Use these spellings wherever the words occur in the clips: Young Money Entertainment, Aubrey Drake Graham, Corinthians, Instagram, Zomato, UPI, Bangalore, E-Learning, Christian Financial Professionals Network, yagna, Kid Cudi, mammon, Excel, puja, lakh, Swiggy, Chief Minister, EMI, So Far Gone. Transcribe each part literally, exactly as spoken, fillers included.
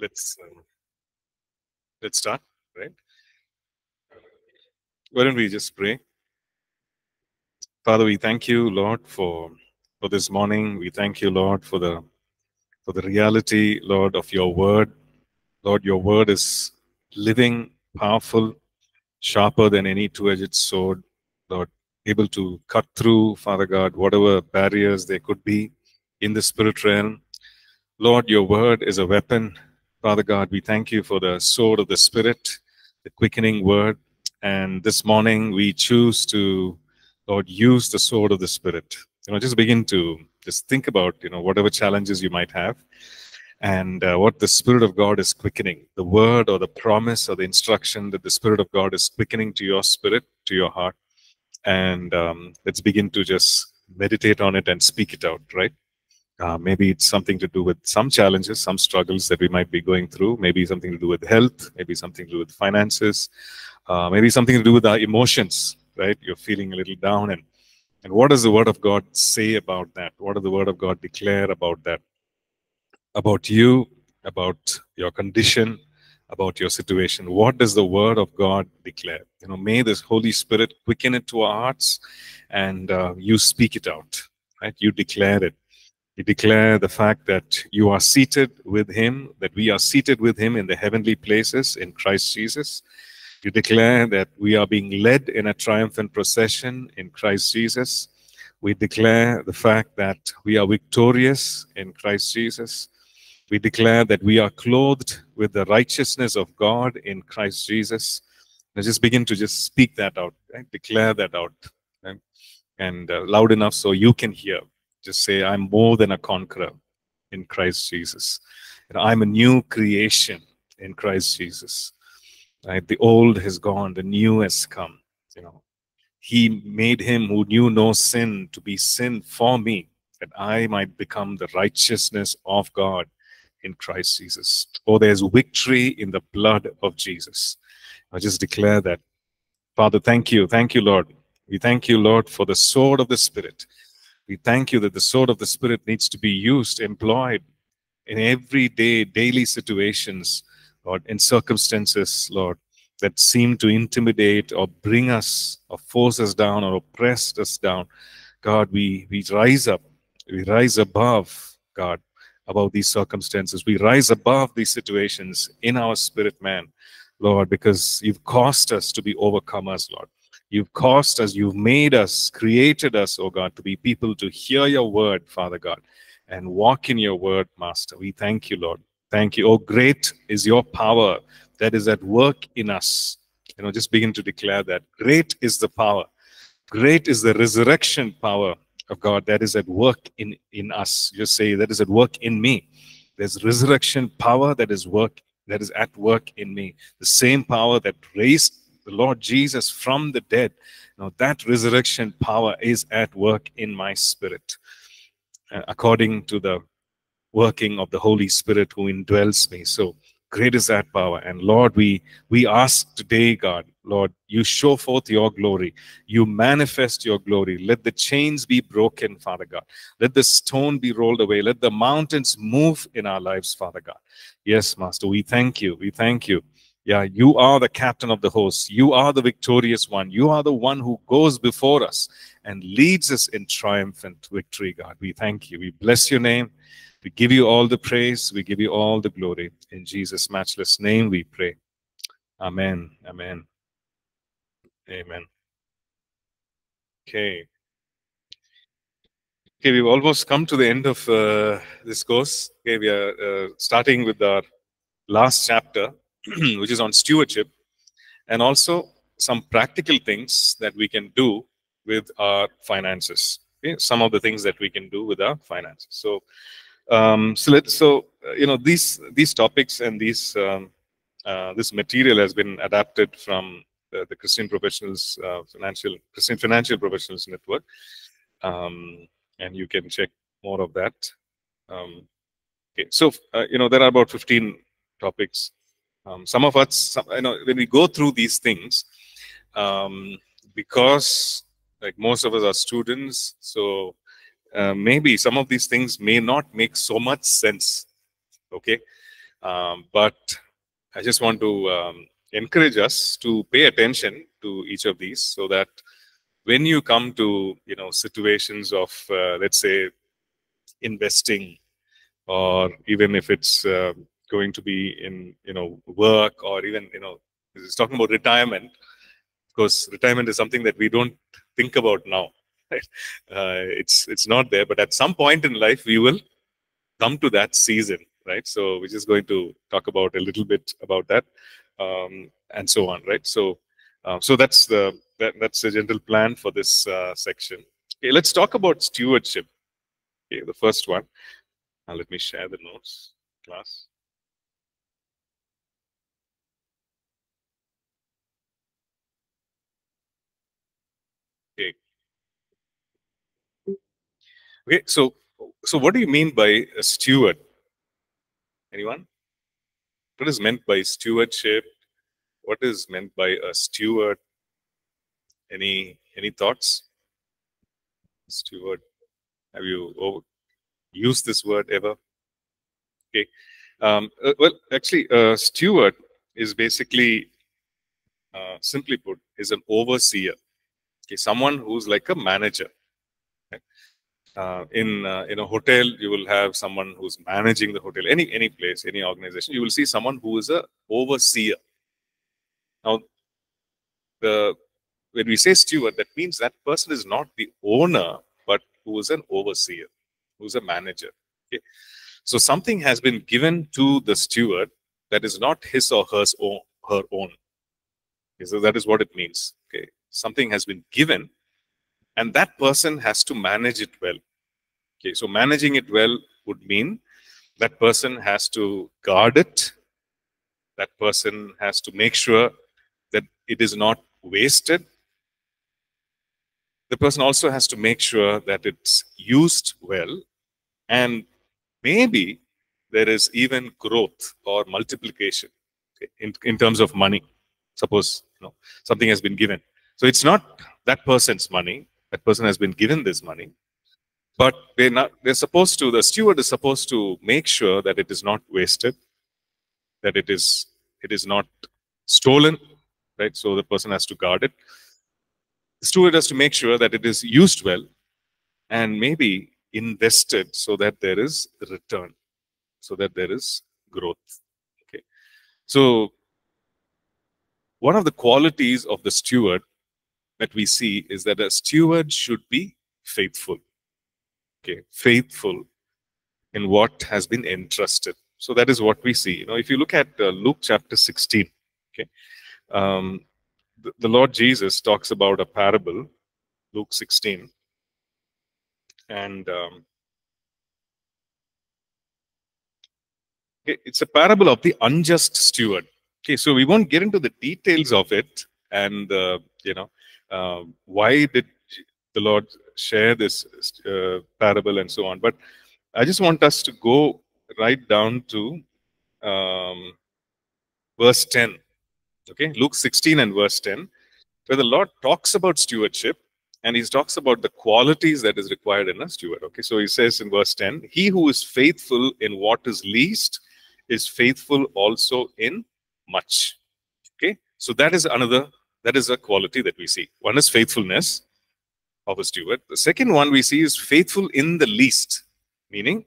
let's um, let's start, right? Why don't we just pray? Father, we thank you, Lord, for for this morning. We thank you, Lord, for the for the reality, Lord, of your word. Lord, your word is living, powerful, sharper than any two-edged sword, Lord, able to cut through, Father God, whatever barriers there could be in the spirit realm. Lord, your word is a weapon. Father God, we thank you for the sword of the Spirit, the quickening word. And this morning we choose to, Lord, use the sword of the Spirit. You know, just begin to just think about, you know, whatever challenges you might have and uh, what the Spirit of God is quickening, the word or the promise or the instruction that the Spirit of God is quickening to your spirit, to your heart. And um, let's begin to just meditate on it and speak it out, right? Uh, maybe it's something to do with some challenges, some struggles that we might be going through. Maybe something to do with health. Maybe something to do with finances. Uh, maybe something to do with our emotions, right? You're feeling a little down. And, and what does the Word of God say about that? What does the Word of God declare about that? About you, about your condition, about your situation. What does the Word of God declare? You know, may this Holy Spirit quicken it to our hearts and uh, you speak it out, right? You declare it. You declare the fact that you are seated with Him, that we are seated with Him in the heavenly places in Christ Jesus. You declare that we are being led in a triumphant procession in Christ Jesus. We declare the fact that we are victorious in Christ Jesus. We declare that we are clothed with the righteousness of God in Christ Jesus. Let's just begin to just speak that out, right? Declare that out, right? And uh, loud enough so you can hear. Just say, I'm more than a conqueror in Christ Jesus. And I'm a new creation in Christ Jesus. Right? The old has gone, the new has come. You know, He made Him who knew no sin to be sin for me, that I might become the righteousness of God in Christ Jesus. Oh, there's victory in the blood of Jesus. I just declare that. Father, thank you. Thank you, Lord. We thank you, Lord, for the sword of the Spirit. We thank you that the sword of the Spirit needs to be used, employed in everyday, daily situations, Lord, in circumstances, Lord, that seem to intimidate or bring us or force us down or oppress us down. God, we, we rise up. We rise above, God, above these circumstances. We rise above these situations in our spirit man, Lord, because you've caused us to be overcomers, Lord. You've caused us, you've made us, created us, oh God, to be people to hear your word, Father God, and walk in your word, Master. We thank you, Lord. Thank you. Oh, great is your power that is at work in us. You know, just begin to declare that. Great is the power. Great is the resurrection power of God that is at work in, in us. Just say, that is at work in me. There's resurrection power that is work, that is at work in me. The same power that raised the Lord Jesus from the dead. Now that resurrection power is at work in my spirit, uh, according to the working of the Holy Spirit who indwells me. So great is that power. And Lord, we, we ask today, God, Lord, you show forth your glory. You manifest your glory. Let the chains be broken, Father God. Let the stone be rolled away. Let the mountains move in our lives, Father God. Yes, Master, we thank you. We thank you. Yeah, you are the captain of the host. You are the victorious one. You are the one who goes before us and leads us in triumphant victory, God. We thank you. We bless your name. We give you all the praise. We give you all the glory. In Jesus' matchless name we pray. Amen. Amen. Amen. Okay. Okay, we've almost come to the end of uh, this course. Okay, we are uh, starting with our last chapter, which is on stewardship, and also some practical things that we can do with our finances. Okay? Some of the things that we can do with our finances. So, um, so, let, so uh, you know, these these topics and these um, uh, this material has been adapted from the, the Christian Professionals uh, Financial Christian Financial Professionals Network, um, and you can check more of that. Um, okay, so uh, you know, there are about fifteen topics. Um, some of us, some, you know, when we go through these things, um, because like most of us are students, so uh, maybe some of these things may not make so much sense. Okay, Um, but I just want to um, encourage us to pay attention to each of these, so that when you come to, you know, situations of, uh, let's say, investing, or even if it's uh, going to be in, you know, work, or even, you know, it's talking about retirement. Of course, retirement is something that we don't think about now. Right? Uh, it's it's not there, but at some point in life, we will come to that season, right? So we're just going to talk about a little bit about that, um, and so on, right? So, uh, so that's the that, that's the general plan for this uh, section. Okay, let's talk about stewardship. Okay, the first one. Now let me share the notes, class. Okay. Okay. So, so what do you mean by a steward? Anyone? What is meant by stewardship? What is meant by a steward? Any any thoughts? Steward. Have you over? Use this word ever? Okay. Um, uh, well, actually, uh, steward is basically, uh, simply put, is an overseer. Okay, someone who's like a manager. Okay. Uh, in uh, in a hotel, you will have someone who's managing the hotel. Any any place, any organization, you will see someone who is a overseer. Now, the when we say steward, that means that person is not the owner, but who is an overseer, who's a manager. Okay. So something has been given to the steward that is not his or hers own, her own. Okay. So that is what it means. Okay. Something has been given, and that person has to manage it well. Okay. So managing it well would mean that person has to guard it. That person has to make sure that it is not wasted. The person also has to make sure that it's used well, and maybe there is even growth or multiplication in, in terms of money. Suppose, you know, something has been given. So it's not that person's money. That person has been given this money. But they're not, they're supposed to, the steward is supposed to make sure that it is not wasted, that it is, it is not stolen, right? So the person has to guard it. The steward has to make sure that it is used well and maybe invested so that there is return, so that there is growth. Okay. So one of the qualities of the steward that we see is that a steward should be faithful. Okay, faithful in what has been entrusted. So that is what we see. You know, if you look at uh, Luke chapter sixteen, okay, um, the Lord Jesus talks about a parable, Luke sixteen, and um, it's a parable of the unjust steward. Okay, so we won't get into the details of it, and uh, you know, uh, why did the Lord share this uh, parable and so on. But I just want us to go right down to um, verse ten. Okay, Luke sixteen and verse ten, where the Lord talks about stewardship, and he talks about the qualities that is required in a steward. Okay, so he says in verse ten, he who is faithful in what is least is faithful also in much. Okay, so that is another, that is a quality that we see. One is faithfulness of a steward. The second one we see is faithful in the least, meaning,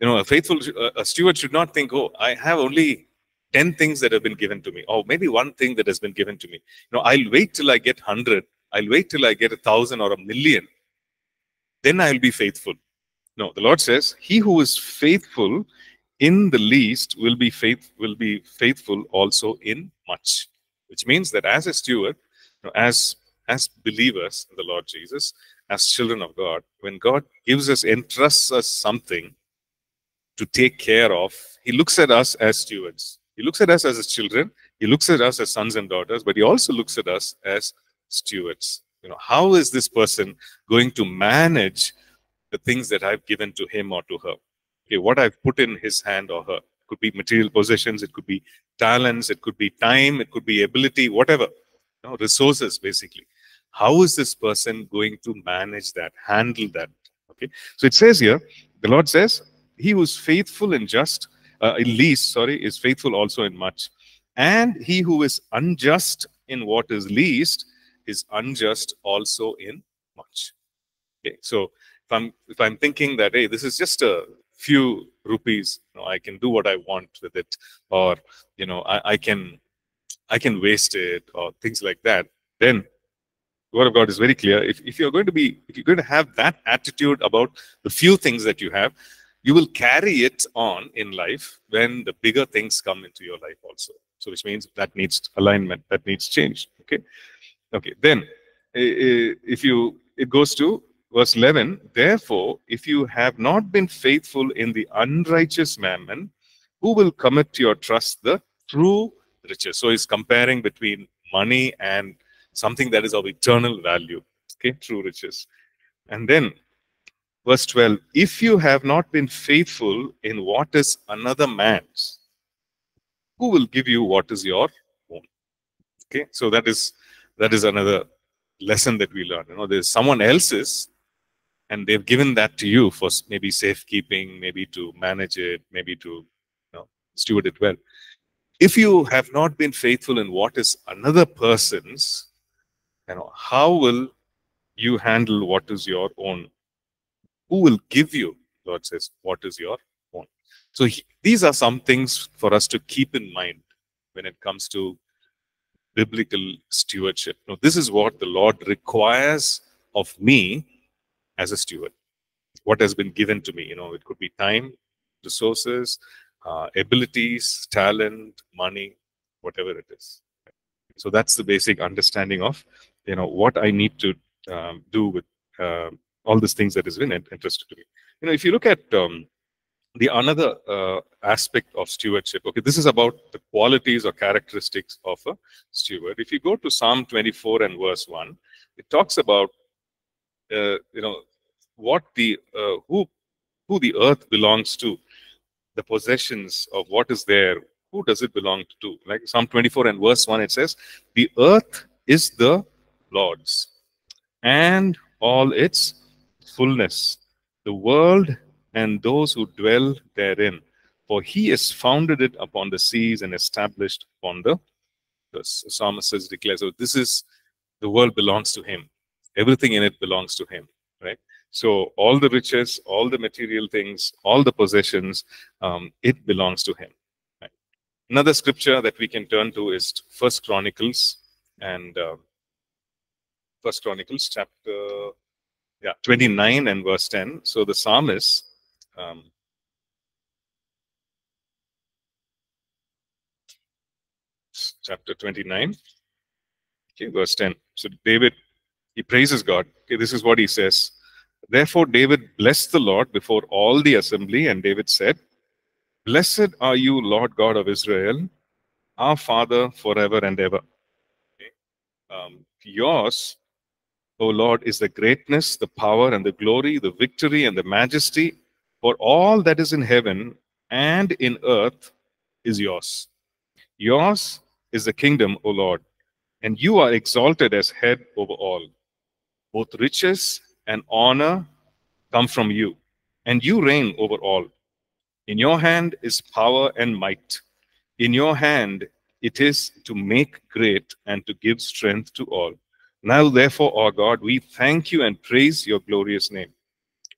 you know, a faithful, a steward should not think, oh, I have only ten things that have been given to me, or maybe one thing that has been given to me. You know, I'll wait till I get one hundred. I'll wait till I get a thousand or a million. Then I'll be faithful. No, the Lord says, he who is faithful in the least will be faith, will be faithful also in much. Which means that as a steward, you know, as, as believers in the Lord Jesus, as children of God, when God gives us, entrusts us something to take care of, he looks at us as stewards. He looks at us as his children, he looks at us as sons and daughters, but he also looks at us as stewards. You know, how is this person going to manage the things that I've given to him or to her? Okay, what I've put in his hand or her. It could be material possessions, it could be talents, it could be time, it could be ability, whatever. You know, resources, basically. How is this person going to manage that, handle that? Okay, so it says here, the Lord says, he who's faithful and just uh, least, sorry, is faithful also in much. And he who is unjust in what is least is unjust also in much. Okay, so if I'm if I'm thinking that, hey, this is just a few rupees, you know, I can do what I want with it, or you know, I, I can I can waste it, or things like that, then the Word of God is very clear. If if you're going to be if you're going to have that attitude about the few things that you have, you will carry it on in life when the bigger things come into your life also. So which means that needs alignment, that needs change. Okay, okay. Then if you it goes to verse eleven. Therefore, if you have not been faithful in the unrighteous mammon, who will commit to your trust the true riches? So he's comparing between money and something that is of eternal value. Okay, true riches. And then verse twelve, if you have not been faithful in what is another man's, who will give you what is your own? Okay, so that is that is another lesson that we learn. You know, there's someone else's, and they've given that to you for maybe safekeeping, maybe to manage it, maybe to you know, steward it well. If you have not been faithful in what is another person's, you know, how will you handle what is your own? Who will give you, Lord says, what is your own? So he, these are some things for us to keep in mind when it comes to biblical stewardship. Now, this is what the Lord requires of me as a steward. What has been given to me, you know, it could be time, resources, uh, abilities, talent, money, whatever it is. So that's the basic understanding of, you know, what I need to um, do with Uh, all these things that is been interested to me. You know, if you look at um, the another uh, aspect of stewardship, okay, this is about the qualities or characteristics of a steward. If you go to Psalm twenty-four and verse one, it talks about, uh, you know, what the, uh, who, who the earth belongs to, the possessions of what is there, who does it belong to? Like Psalm twenty-four and verse one, it says, the earth is the Lord's and all its fullness, the world and those who dwell therein, for he has founded it upon the seas and established upon the, the psalmist says, declares, so this is, the world belongs to him, everything in it belongs to him, right? So all the riches, all the material things, all the possessions, um, it belongs to him, right? Another scripture that we can turn to is First Chronicles and uh, First Chronicles chapter Yeah, twenty-nine and verse ten. So the psalmist, um, chapter twenty-nine, okay, verse ten. So David, he praises God. Okay, this is what he says. Therefore, David blessed the Lord before all the assembly, and David said, "Blessed are you, Lord God of Israel, our Father forever and ever." Okay. Um, yours, O Lord, is the greatness, the power, and the glory, the victory, and the majesty, for all that is in heaven and in earth is yours. Yours is the kingdom, O Lord, and you are exalted as head over all. Both riches and honor come from you, and you reign over all. In your hand is power and might. In your hand it is to make great and to give strength to all. Now, therefore, our God, we thank you and praise your glorious name.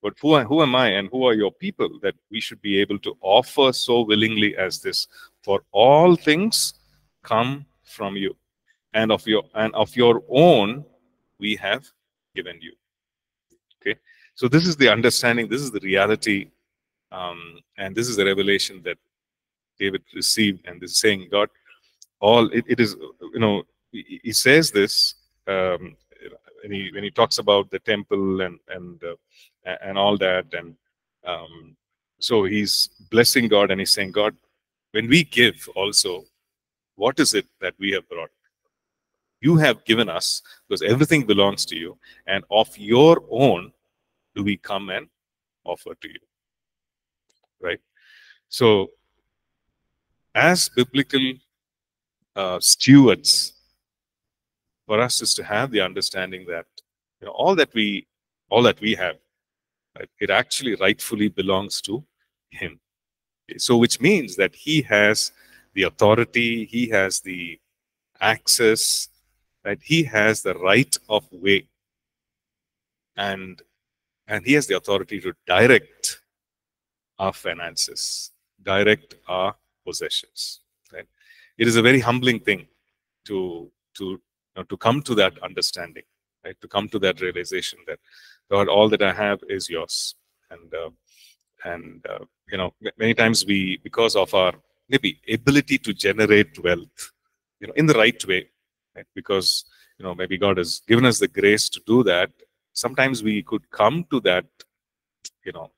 But who, who am I and who are your people that we should be able to offer so willingly as this? For all things come from you, and of your and of your own we have given you. Okay, so this is the understanding, this is the reality, um, and this is the revelation that David received, and this is saying, God, all it, it is, you know, he, he says this. Um, when, he, when he talks about the temple and and uh, and all that, and um, so he's blessing God and he's saying, God, when we give also, what is it that we have brought? You have given us, because everything belongs to you, and of your own do we come and offer to you, right? So as biblical uh, stewards, for us is to have the understanding that, you know, all that we all that we have, right, it actually rightfully belongs to him. So which means that he has the authority, he has the access, right? He has the right of way, and and he has the authority to direct our finances, direct our possessions, right? It is a very humbling thing to to you know, to come to that understanding, right? To come to that realization that God, all that I have is yours. And uh, and uh, you know, many times we, because of our maybe ability to generate wealth, you know, in the right way, right? Because you know, maybe God has given us the grace to do that. Sometimes we could come to that, you know,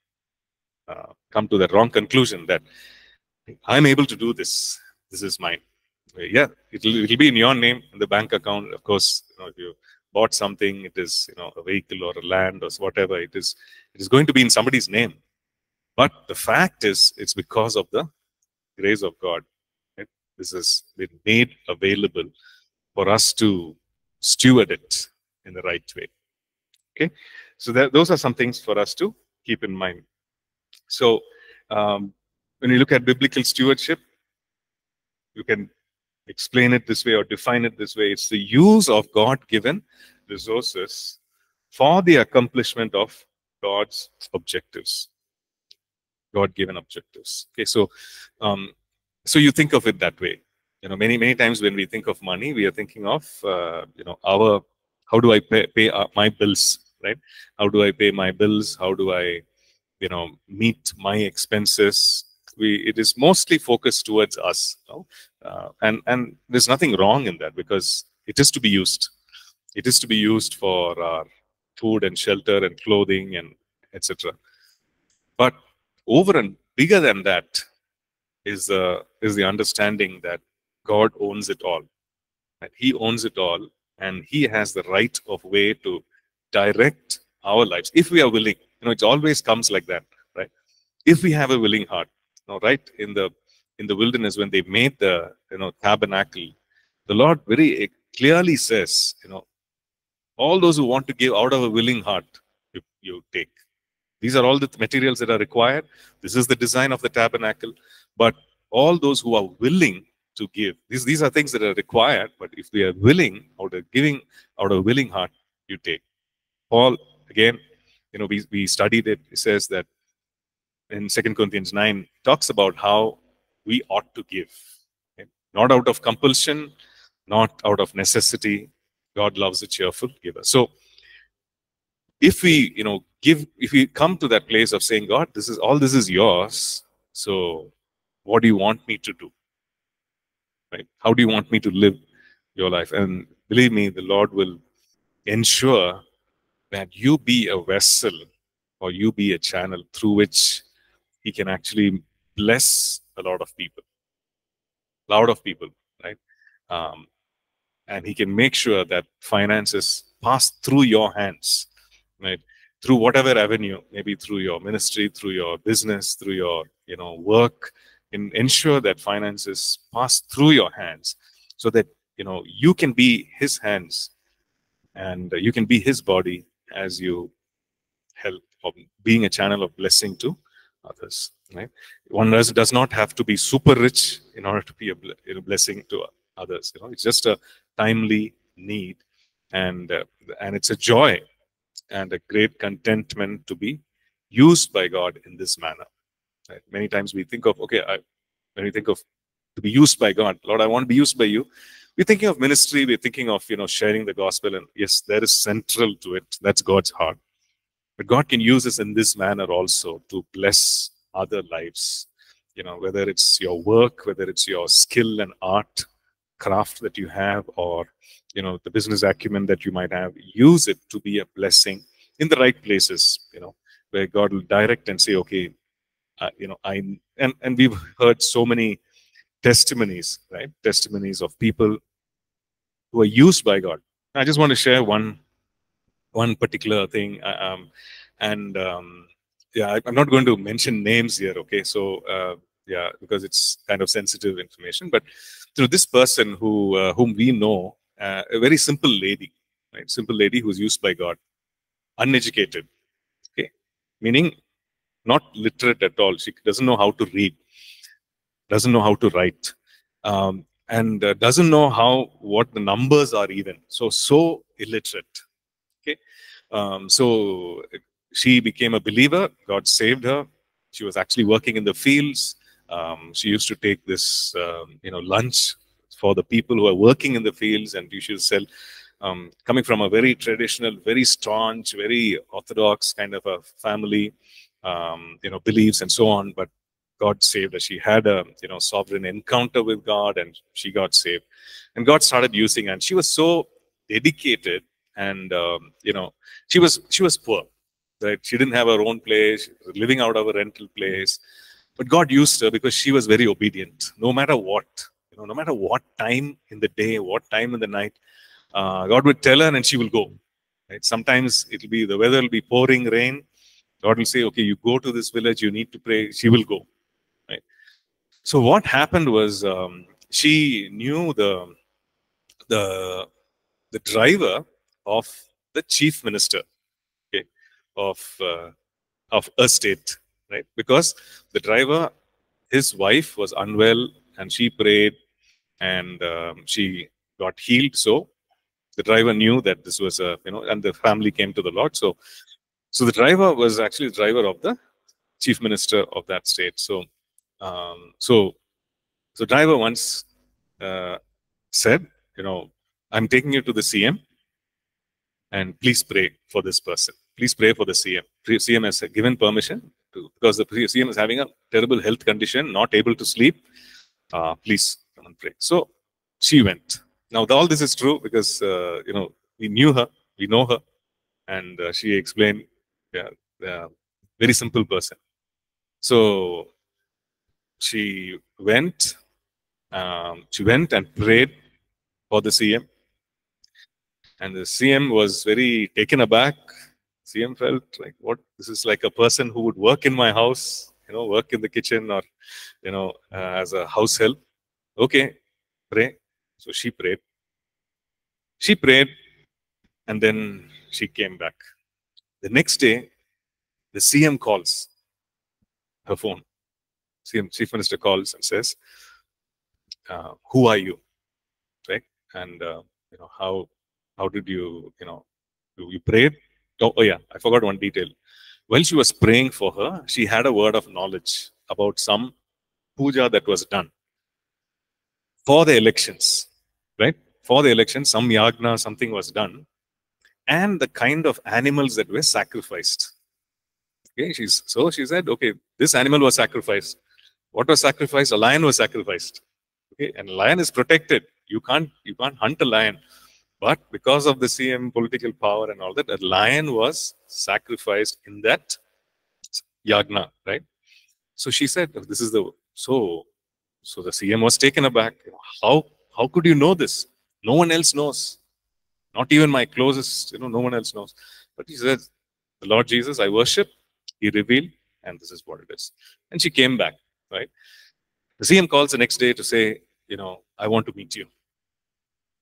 uh, come to that wrong conclusion that I'm able to do this. This is mine. Yeah, it'll, it'll be in your name in the bank account. Of course, you know, if you bought something, it is, you know, a vehicle or a land or whatever it is, it is going to be in somebody's name. But the fact is, it's because of the grace of God. Right? This has been made available for us to steward it in the right way. Okay, so that, those are some things for us to keep in mind. So um, when you look at biblical stewardship, you can explain it this way or define it this way. It's the use of God-given resources for the accomplishment of God's objectives. God-given objectives. Okay, so um, so you think of it that way. You know, many many times when we think of money, we are thinking of uh, you know, our, how do I pay, pay uh, my bills, right? How do I pay my bills? How do I, you know, meet my expenses? We, it is mostly focused towards us, you know? uh, and and there's nothing wrong in that, because it is to be used. It is to be used for our food and shelter and clothing and et cetera. But over and bigger than that is the uh, is the understanding that God owns it all. That He owns it all, and He has the right of way to direct our lives if we are willing. You know, it always comes like that, right? If we have a willing heart. Now, right in the in the wilderness, when they made the you know tabernacle, the Lord very clearly says, you know, all those who want to give out of a willing heart, you, you take. These are all the materials that are required. This is the design of the tabernacle. But all those who are willing to give, these, these are things that are required. But if they are willing, out of giving, out of a willing heart, you take. Paul, again, you know, we, we studied it. It says that in Second Corinthians nine, talks about how we ought to give. Okay? Not out of compulsion, not out of necessity. God loves a cheerful giver. So if we, you know, give, if we come to that place of saying, God, this is all, this is yours. So what do you want me to do? Right? How do you want me to live your life? And believe me, the Lord will ensure that you be a vessel or you be a channel through which He can actually bless a lot of people. A lot of people, right? Um, and He can make sure that finances pass through your hands, right? Through whatever avenue, maybe through your ministry, through your business, through your, you know, work, and ensure that finances pass through your hands so that, you know, you can be His hands and you can be His body as you help, of being a channel of blessing to others, right? One does not have to be super rich in order to be a blessing to others. You know, it's just a timely need, and uh, and it's a joy and a great contentment to be used by God in this manner. Right? Many times we think of, okay, I, when we think of to be used by God, Lord, I want to be used by you. We're thinking of ministry. We're thinking of, you know, sharing the gospel. And yes, that is central to it. That's God's heart. But God can use us in this manner also to bless other lives. You know, whether it's your work, whether it's your skill and art, craft that you have, or, you know, the business acumen that you might have, use it to be a blessing in the right places, you know, where God will direct and say, okay, uh, you know, I, and, and we've heard so many testimonies, right? Testimonies of people who are used by God. I just want to share one, one particular thing. Um, and um, yeah, I, I'm not going to mention names here. Okay. So, uh, yeah, because it's kind of sensitive information, but through this person who, uh, whom we know, Uh, a very simple lady, right? Simple lady who's used by God, uneducated, okay? Meaning not literate at all. She doesn't know how to read. doesn't know how to write, um, and uh, doesn't know how what the numbers are even. So, so illiterate. Okay, um, so she became a believer. God saved her. She was actually working in the fields. Um, she used to take this, um, you know, lunch for the people who are working in the fields, and you should sell. Um, coming from a very traditional, very staunch, very orthodox kind of a family, um, you know, beliefs and so on. But God saved her. She had a, you know, sovereign encounter with God, and she got saved. And God started using her. And she was so dedicated, and um, you know, she was she was poor, right? She didn't have her own place. She was living out of a rental place. But God used her because she was very obedient, no matter what, you know, no matter what time in the day, what time in the night. Uh, God would tell her, and she will go. Right? Sometimes it'll be the weather will be pouring rain. God will say, "Okay, you go to this village. You need to pray." She will go. Right? So what happened was um, she knew the the the driver of the chief minister, okay, of uh, of a state, right? Because the driver, his wife was unwell, and she prayed, and um, she got healed. So the driver knew that this was a, you know, and the family came to the Lord. So, so the driver was actually the driver of the chief minister of that state. So, um, so, so driver once uh, said, you know, I'm taking you to the C M, and please pray for this person. Please pray for the C M. The C M has given permission to, because the C M is having a terrible health condition, not able to sleep. Uh, please come and pray. So she went. Now, all this is true because, uh, you know, we knew her, we know her, and uh, she explained, yeah, yeah, very simple person. So, she went, um, she went and prayed for the C M, and the C M was very taken aback. C M felt like, what, this is like a person who would work in my house, you know, work in the kitchen or, you know, uh, as a house help. Okay, pray. So she prayed, she prayed, and then she came back. The next day, the C M calls her phone. C M, Chief Minister calls and says, uh, who are you, right? And, uh, you know, how, how did you, you know, you prayed? Oh, oh, yeah, I forgot one detail. While she was praying for her, she had a word of knowledge about some puja that was done for the elections. Right? For the election, some yagna, something was done, and the kind of animals that were sacrificed. Okay, she's so she said, okay, this animal was sacrificed. What was sacrificed? A lion was sacrificed. Okay, and lion is protected. You can't you can't hunt a lion, but because of the C M political power and all that, a lion was sacrificed in that yagna. Right? So she said, oh, this is the so so the C M was taken aback. How? How could you know this? No one else knows. Not even my closest, you know, no one else knows. But he said, the Lord Jesus, I worship, he revealed, and this is what it is. And she came back, right? The C M calls the next day to say, you know, I want to meet you.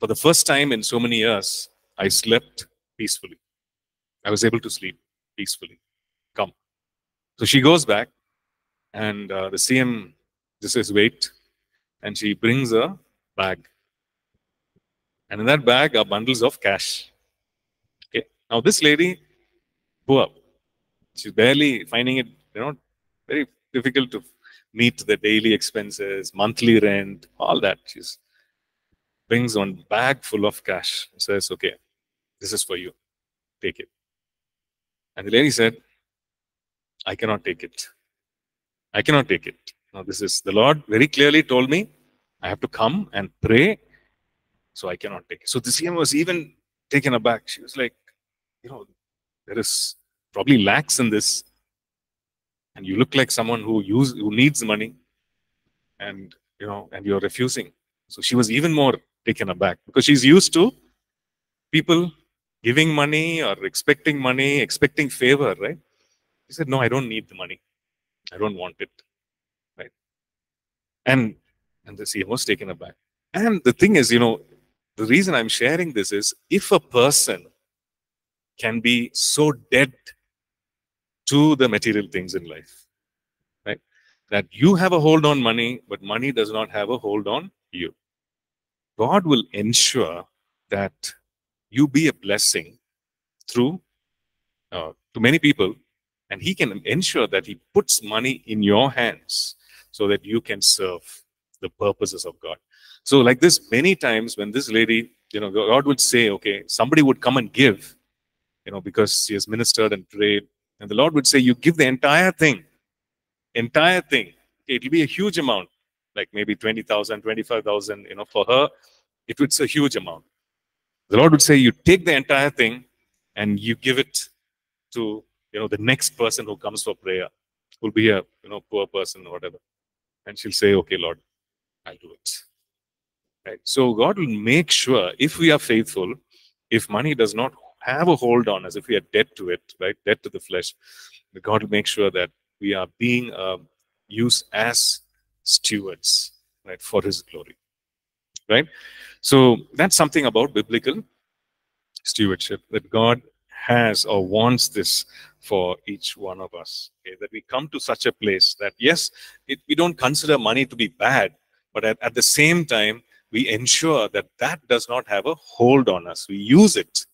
For the first time in so many years, I slept peacefully. I was able to sleep peacefully. Come. So she goes back, and uh, the C M just says, wait. And she brings her bag, and in that bag are bundles of cash. Okay, now this lady, poor, she's barely finding it, you know, very difficult to meet the daily expenses, monthly rent, all that. She brings one bag full of cash and says, okay, this is for you, take it. And the lady said, I cannot take it. I cannot take it. Now, this is the Lord very clearly told me. I have to come and pray, so I cannot take it. So the C M was even taken aback. She was like, you know, there is probably lacks in this, and you look like someone who use who needs money, and you know, and you're refusing. So she was even more taken aback because she's used to people giving money or expecting money, expecting favor, right? She said, no, I don't need the money. I don't want it, right? And And the C M was taken aback. And the thing is, you know, the reason I'm sharing this is, if a person can be so dead to the material things in life, right? that you have a hold on money, but money does not have a hold on you. God will ensure that you be a blessing through uh, to many people, and he can ensure that he puts money in your hands so that you can serve the purposes of God. So like this, many times when this lady, you know, God would say, okay, somebody would come and give, you know, because she has ministered and prayed. And the Lord would say, you give the entire thing, entire thing. It will be a huge amount, like maybe twenty thousand, twenty-five thousand, you know, for her, it was a huge amount. The Lord would say, you take the entire thing and you give it to, you know, the next person who comes for prayer, who will be a, you know, poor person or whatever. And she'll say, okay, Lord, I'll do it. Right? So God will make sure, if we are faithful, if money does not have a hold on us, if we are dead to it, right, dead to the flesh, God will make sure that we are being uh, used as stewards, right, for his glory, right? So that's something about biblical stewardship, that God has or wants this for each one of us, okay? That we come to such a place that, yes, it, we don't consider money to be bad, but at, at the same time, we ensure that that does not have a hold on us. We use it,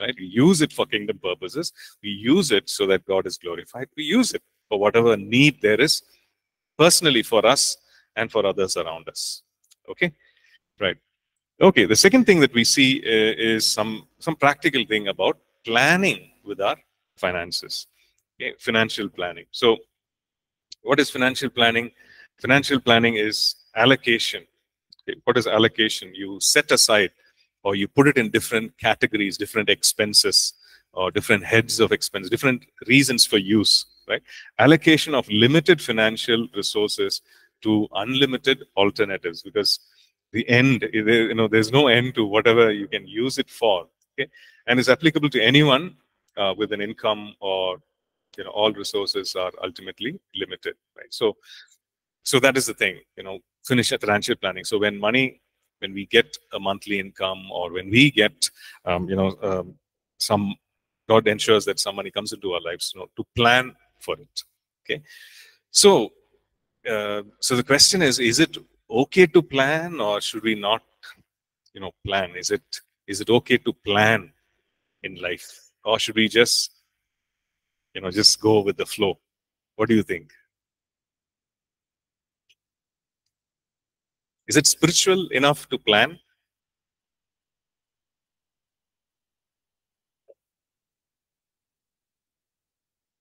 right? We use it for kingdom purposes. We use it so that God is glorified. We use it for whatever need there is personally for us and for others around us, okay? Right. Okay, the second thing that we see uh, is some, some practical thing about planning with our finances, okay? Financial planning. So what is financial planning? Financial planning is allocation. What is allocation? You set aside or you put it in different categories, different expenses or different heads of expense, different reasons for use, right? Allocation of limited financial resources to unlimited alternatives, because the end, you know, there's no end to whatever you can use it for, okay? And is applicable to anyone uh, with an income, or, you know, all resources are ultimately limited, right? So, so that is the thing, you know, finish at financial planning. So when money, when we get a monthly income, or when we get, um, you know, um, some, God ensures that some money comes into our lives, you know, to plan for it, okay? So, uh, so the question is, is it okay to plan, or should we not, you know, plan? Is it, is it okay to plan in life, or should we just, you know, just go with the flow? What do you think? Is it spiritual enough to plan?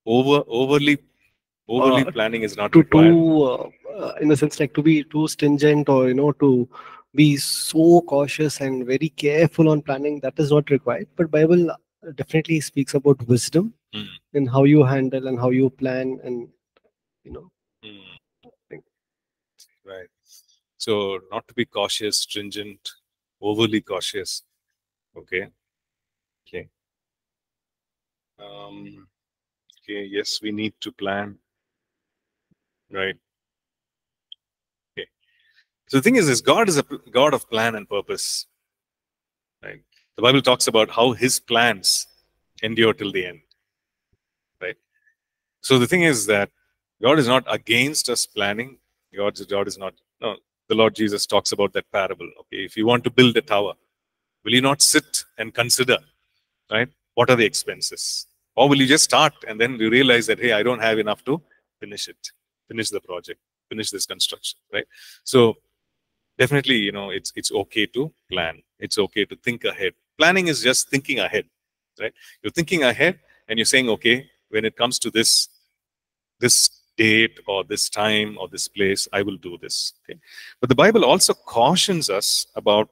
Over overly overly uh, planning is not to required. Too, uh, in the sense, like to be too stringent, or, you know, to be so cautious and very careful on planning, that is not required. But Bible definitely speaks about wisdom mm. in how you handle and how you plan, and, you know. Mm. I think. Right. So not to be cautious, stringent, overly cautious. Okay. Okay. Um, okay. Yes, we need to plan. Right. Okay. So the thing is, is God is a God of plan and purpose. Right. The Bible talks about how his plans endure till the end. Right. So the thing is that God is not against us planning. God's God is not. No. The Lord Jesus talks about that parable. Okay, if you want to build a tower, will you not sit and consider, right, what are the expenses? Or will you just start and then you realize that, hey, I don't have enough to finish it, finish the project, finish this construction, right? So definitely, you know, it's, it's okay to plan. It's okay to think ahead. Planning is just thinking ahead, right? You're thinking ahead and you're saying, okay, when it comes to this, this date or this time or this place, I will do this. Okay? But the Bible also cautions us about,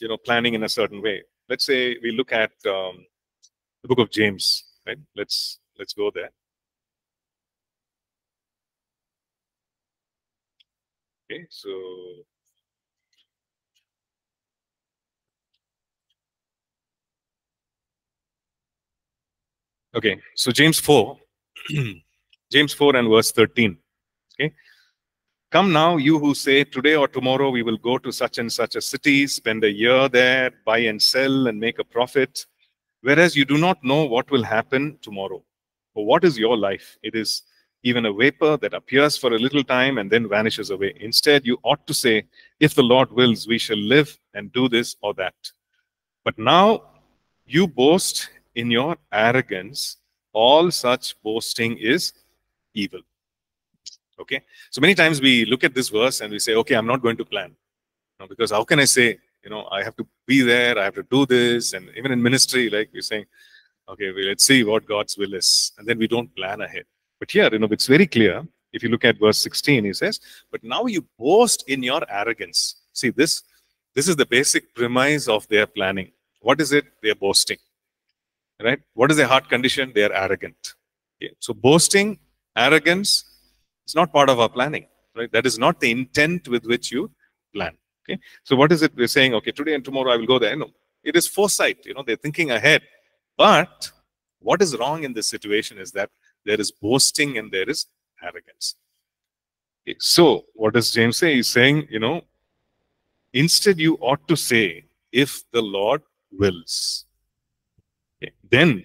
you know, planning in a certain way. Let's say we look at um, the book of James. Right? Let's let's go there. Okay, so okay, so James four. James four and verse thirteen, okay? Come now, you who say, today or tomorrow we will go to such and such a city, spend a year there, buy and sell and make a profit, whereas you do not know what will happen tomorrow. For what is your life? It is even a vapor that appears for a little time and then vanishes away. Instead, you ought to say, if the Lord wills, we shall live and do this or that. But now you boast in your arrogance. All such boasting is evil. Okay? So many times we look at this verse and we say, okay, I'm not going to plan. No, because how can I say, you know, I have to be there, I have to do this. And even in ministry, like we're saying, okay, well, let's see what God's will is. And then we don't plan ahead. But here, you know, it's very clear. If you look at verse sixteen, he says, but now you boast in your arrogance. See, this, this is the basic premise of their planning. What is it? They're boasting. Right? What is their heart condition? They are arrogant. Okay. So boasting, arrogance, it's not part of our planning. Right? That is not the intent with which you plan. Okay. So what is it we're saying? Okay, today and tomorrow I will go there. No, it is foresight. You know, they're thinking ahead. But what is wrong in this situation is that there is boasting and there is arrogance. Okay. So what does James say? He's saying, you know, instead you ought to say, if the Lord wills. Then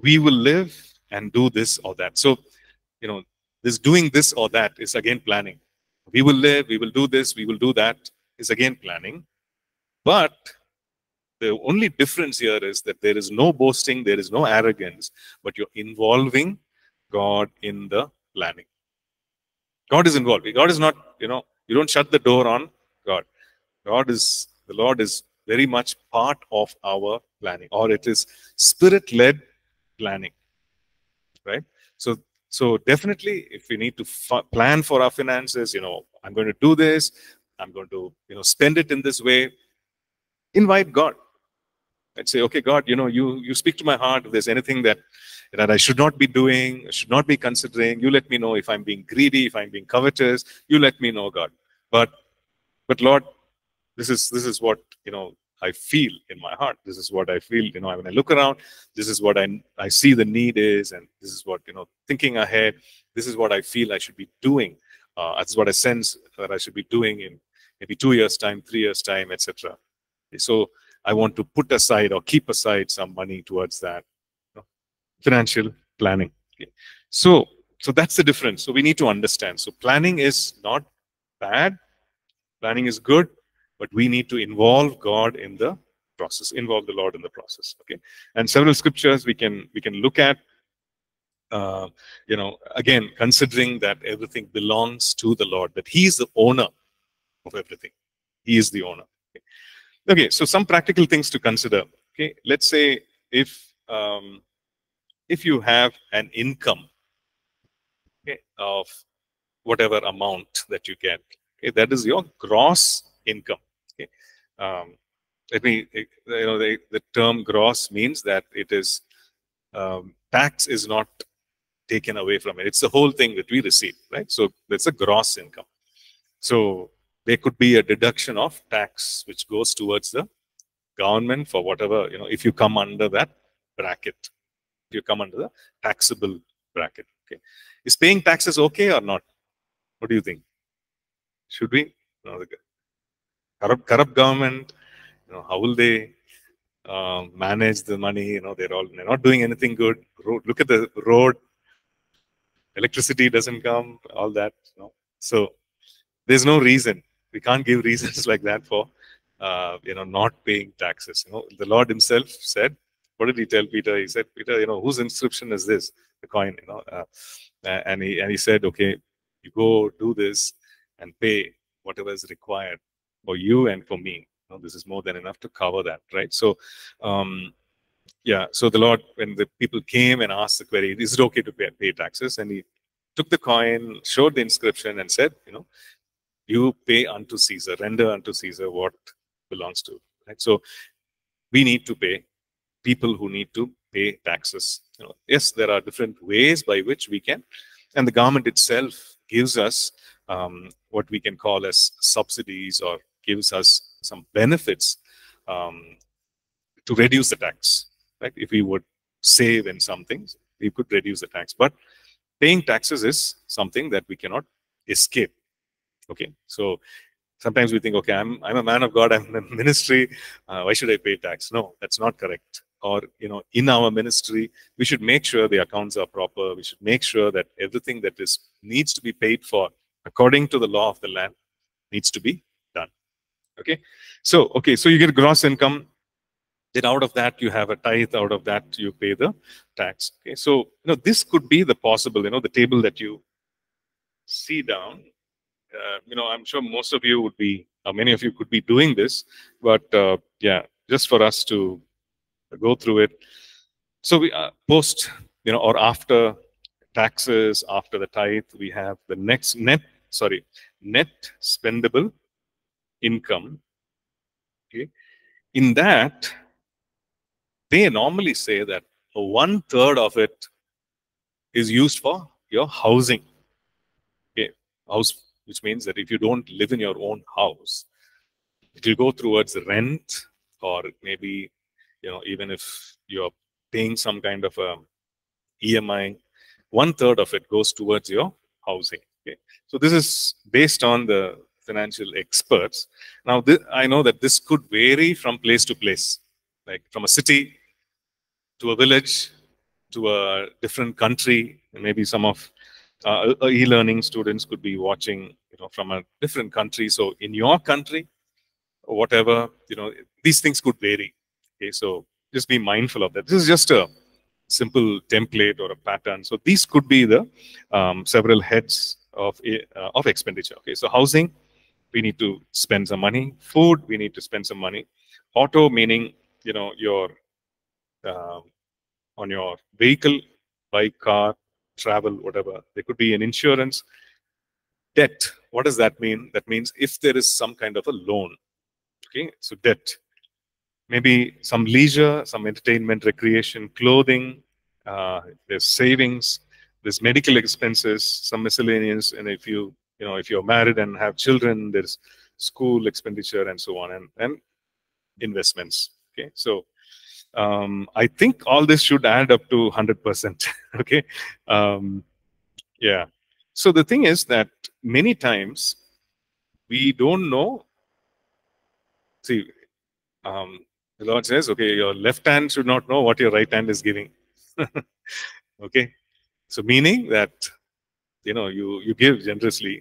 we will live and do this or that. So, you know, this doing this or that is again planning. We will live, we will do this, we will do that is again planning. But the only difference here is that there is no boasting, there is no arrogance, but you're involving God in the planning. God is involved. God is not, you know, you don't shut the door on God. God is, the Lord is very much part of our planning, or it is spirit-led planning, right? So, so definitely, if we need to plan for our finances, you know, I'm going to do this, I'm going to, you know, spend it in this way, invite God and say, okay, God, you know, you, you speak to my heart. If there's anything that, that I should not be doing, should not be considering, you let me know. If I'm being greedy, if I'm being covetous, you let me know, God. But, but Lord, this is, this is what, you know, I feel in my heart. This is what I feel, you know, when I look around, this is what I, I see the need is, and this is what, you know, thinking ahead, this is what I feel I should be doing. Uh, that's what I sense that I should be doing in maybe two years' time, three years' time, et cetera. So I want to put aside or keep aside some money towards that, you know, financial planning. Okay. So, so that's the difference. So we need to understand. So planning is not bad. Planning is good. But we need to involve God in the process, involve the Lord in the process. Okay, and several scriptures we can we can look at. Uh, you know, again, considering that everything belongs to the Lord, that He is the owner of everything. He is the owner. Okay, okay, so some practical things to consider. Okay, let's say if um, if you have an income, okay, of whatever amount that you get, okay, that is your gross income. Okay. Um, let me, you know, the, the term gross means that it is, um, tax is not taken away from it. It's the whole thing that we receive, right? So that's a gross income. So there could be a deduction of tax, which goes towards the government for whatever, you know, if you come under that bracket, if you come under the taxable bracket. Okay. Is paying taxes okay or not? What do you think? Should we? No, the Corrupt, corrupt government, you know, how will they uh, manage the money? You know, they're all they're not doing anything good. Road, look at the road. Electricity doesn't come, all that. You know? So there's no reason. We can't give reasons like that for uh, you know, not paying taxes. You know, the Lord Himself said, what did He tell Peter? He said, Peter, you know, whose inscription is this? The coin, you know. Uh, and he and he said, okay, you go do this and pay whatever is required for you and for me. You know, this is more than enough to cover that, right? So, um, yeah, so the Lord, when the people came and asked the query, is it okay to pay, pay taxes? And He took the coin, showed the inscription and said, you know, you pay unto Caesar, render unto Caesar what belongs to, right? So we need to pay, people who need to pay taxes. You know, yes, there are different ways by which we can, and the government itself gives us um, what we can call as subsidies, or gives us some benefits um, to reduce the tax, right? If we would save in some things, we could reduce the tax. But paying taxes is something that we cannot escape, okay? So sometimes we think, okay, I'm, I'm a man of God, I'm in ministry, uh, why should I pay tax? No, that's not correct. or, you know, in our ministry, we should make sure the accounts are proper. We should make sure that everything that is needs to be paid for according to the law of the land needs to be done. Okay. So, okay. So you get gross income. Then out of that, you have a tithe. Out of that, you pay the tax. Okay. So, you know, this could be the possible, you know, the table that you see down. Uh, you know, I'm sure most of you would be, or many of you could be doing this, but uh, yeah, just for us to go through it. So we uh, post, you know, or after taxes, after the tithe, we have the next net, sorry, net spendable income. Okay, in that, they normally say that one third of it is used for your housing. Okay, house. Which means that if you don't live in your own house, it will go towards rent, or maybe, you know, even if you're paying some kind of a E M I, one third of it goes towards your housing. Okay? So this is based on the financial experts. Now, this, I know that this could vary from place to place, like from a city to a village to a different country, and maybe some of Uh, e-learning students could be watching, you know, from a different country. So in your country, or whatever, you know, these things could vary. Okay, so just be mindful of that. This is just a simple template or a pattern. So these could be the um, several heads of uh, of expenditure. Okay, so housing, we need to spend some money. Food, we need to spend some money. Auto, meaning, you know, your uh, on your vehicle, bike, car, travel, whatever. There could be an insurance. Debt, what does that mean? That means if there is some kind of a loan. Okay, so debt. Maybe some leisure, some entertainment, recreation, clothing, uh, there's savings, there's medical expenses, some miscellaneous, and if you, you know, if you're married and have children, there's school expenditure and so on, and, and investments. Okay, so Um, I think all this should add up to one hundred percent. Okay. Um, yeah. So the thing is that many times we don't know. See, um, the Lord says, okay, your left hand should not know what your right hand is giving. Okay. So meaning that, you know, you, you give generously.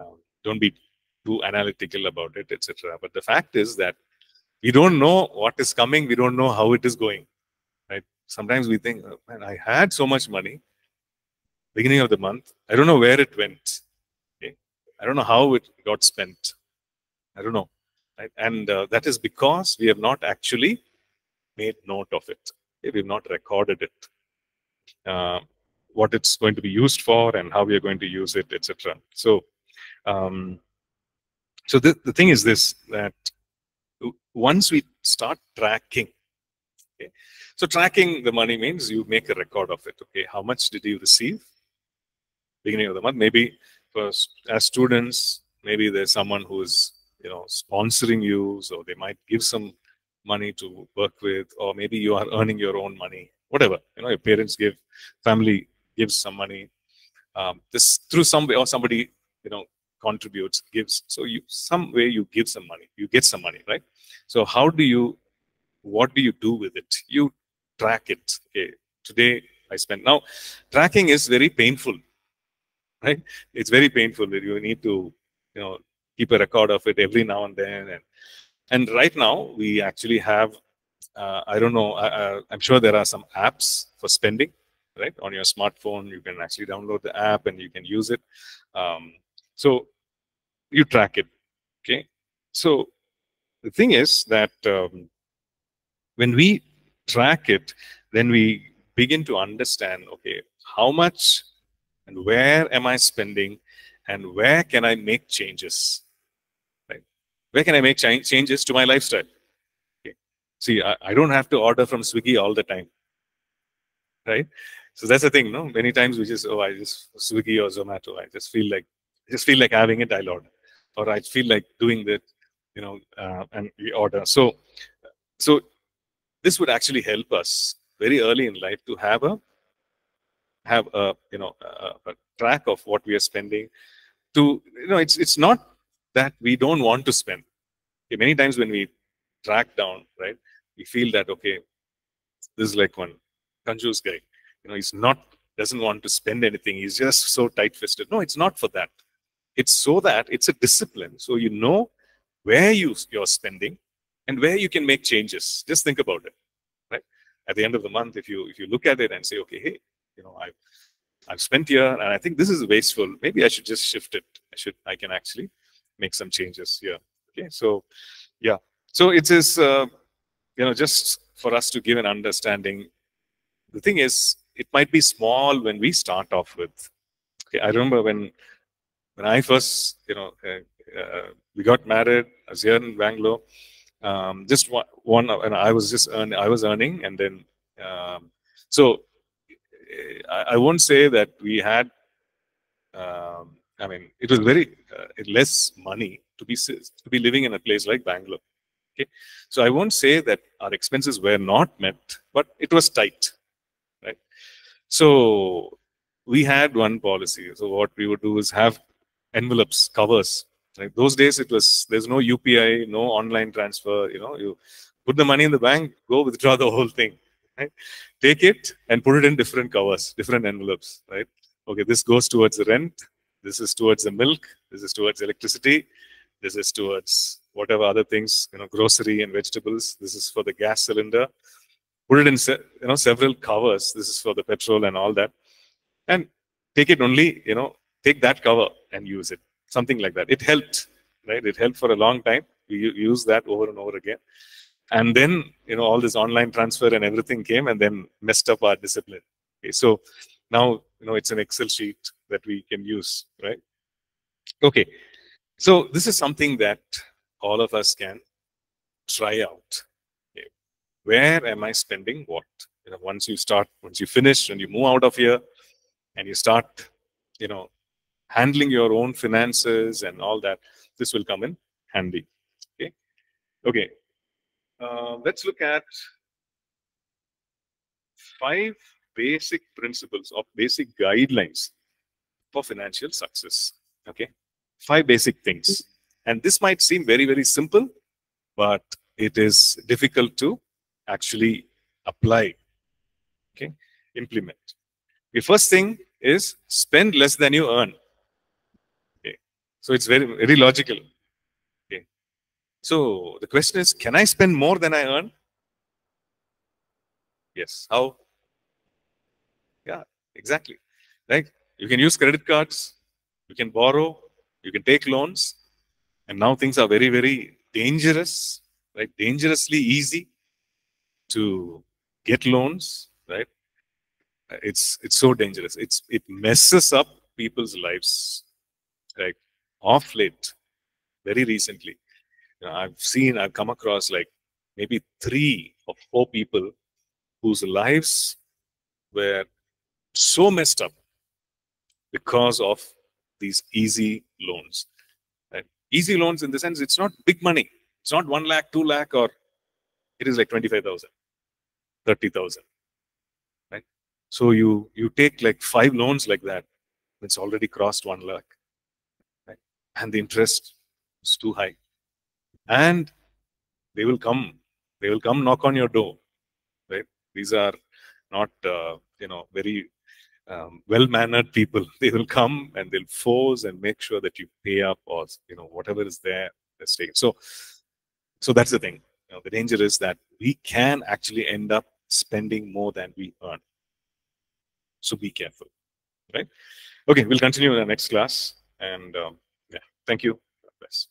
Um, don't be too analytical about it, et cetera. But the fact is that we don't know what is coming. We don't know how it is going. Right? Sometimes we think, oh, man, I had so much money beginning of the month. I don't know where it went. Okay? I don't know how it got spent. I don't know. Right? And uh, that is because we have not actually made note of it. Okay? We have not recorded it. Uh, what it's going to be used for and how we are going to use it, et cetera. So, um, so the, the thing is this, that once we start tracking, okay? So tracking the money means you make a record of it. Okay, how much did you receive beginning of the month? Maybe for as students, maybe there's someone who is, you know, sponsoring you, so they might give some money to work with, or maybe you are earning your own money. Whatever, you know, your parents give, family gives some money. Um, this through some way, or somebody, you know, contributes, gives. So you some way you give some money, you get some money, right? So how do you, what do you do with it? You track it. Okay, today I spent. Now, tracking is very painful, right? It's very painful that you need to, you know, keep a record of it every now and then. And, and right now we actually have, uh, I don't know, I, I, I'm sure there are some apps for spending, right? On your smartphone, you can actually download the app and you can use it. Um, so you track it, okay? So the thing is that um, when we track it, then we begin to understand, okay, how much and where am I spending and where can I make changes, right? Where can I make ch changes to my lifestyle? Okay. See, I, I don't have to order from Swiggy all the time, right? So that's the thing, no? Many times we just, oh, I just, Swiggy or Zomato, I just feel like, I just feel like having it, I'll order. Or I feel like doing that, you know, uh, and we order. So, so this would actually help us very early in life to have a, have a, you know, a, a track of what we are spending. To, you know, it's it's not that we don't want to spend. Okay, many times when we track down, right, we feel that, okay, This is like one confused guy. You know, he's not, doesn't want to spend anything. He's just so tight-fisted. No, it's not for that. It's so that it's a discipline. So you know where you, you're spending and where you can make changes. Just think about it, right? At the end of the month, if you if you look at it and say, okay, hey, you know, I've I've spent here and I think this is wasteful. Maybe I should just shift it. I should I can actually make some changes here. Okay, so yeah, so it is uh, you know, just for us to give an understanding. The thing is, it might be small when we start off with. Okay, I remember when when I first, you know, uh, uh, we got married. I was here in Bangalore. Um, just one, one, and I was just earn, I was earning, and then um, so I, I won't say that we had. Um, I mean, it was very uh, less money to be to be living in a place like Bangalore. Okay, so I won't say that our expenses were not met, but it was tight, right? So we had one policy. So what we would do is have envelopes, covers. Like those days, it was there's no U P I, no online transfer. You know, you put the money in the bank, go withdraw the whole thing, right? Take it and put it in different covers, different envelopes, right? Okay, this goes towards the rent. This is towards the milk. This is towards electricity. This is towards whatever other things, you know, grocery and vegetables. This is for the gas cylinder. Put it in, you know, several covers. This is for the petrol and all that. And take it only, you know, take that cover and use it. Something like that. It helped, right? It helped for a long time. We used that over and over again. And then, you know, all this online transfer and everything came and then messed up our discipline. Okay, so now, you know, it's an Excel sheet that we can use, right? Okay. So this is something that all of us can try out. Okay. Where am I spending what? You know, once you start, once you finish and you move out of here and you start, you know, handling your own finances and all that, this will come in handy. Okay. Okay. Uh, let's look at five basic principles or basic guidelines for financial success. Okay. Five basic things. And this might seem very, very simple, but it is difficult to actually apply, okay, implement. The first thing is spend less than you earn. Okay. So it's very, very logical. Okay. So the question is, can I spend more than I earn? Yes. How? Yeah, exactly. Right? You can use credit cards. You can borrow. You can take loans, and now things are very, very dangerous, right? Dangerously easy to get loans, right? It's it's so dangerous. It's it messes up people's lives, right? Off late, very recently, you know, I've seen, I've come across like maybe three or four people whose lives were so messed up because of these easy loans, right? Easy loans in the sense it's not big money. It's not one lakh, two lakh, or it is like twenty-five thousand, thirty thousand, right? So you you take like five loans like that. It's already crossed one lakh, right? And the interest is too high, and they will come. They will come knock on your door, right? These are not uh, you know very. Um, well-mannered people. They will come and they'll force and make sure that you pay up, or you know whatever is there. So, so that's the thing. You know, the danger is that we can actually end up spending more than we earn. So be careful, right? Okay, we'll continue in the next class. And um, yeah, thank you. God bless.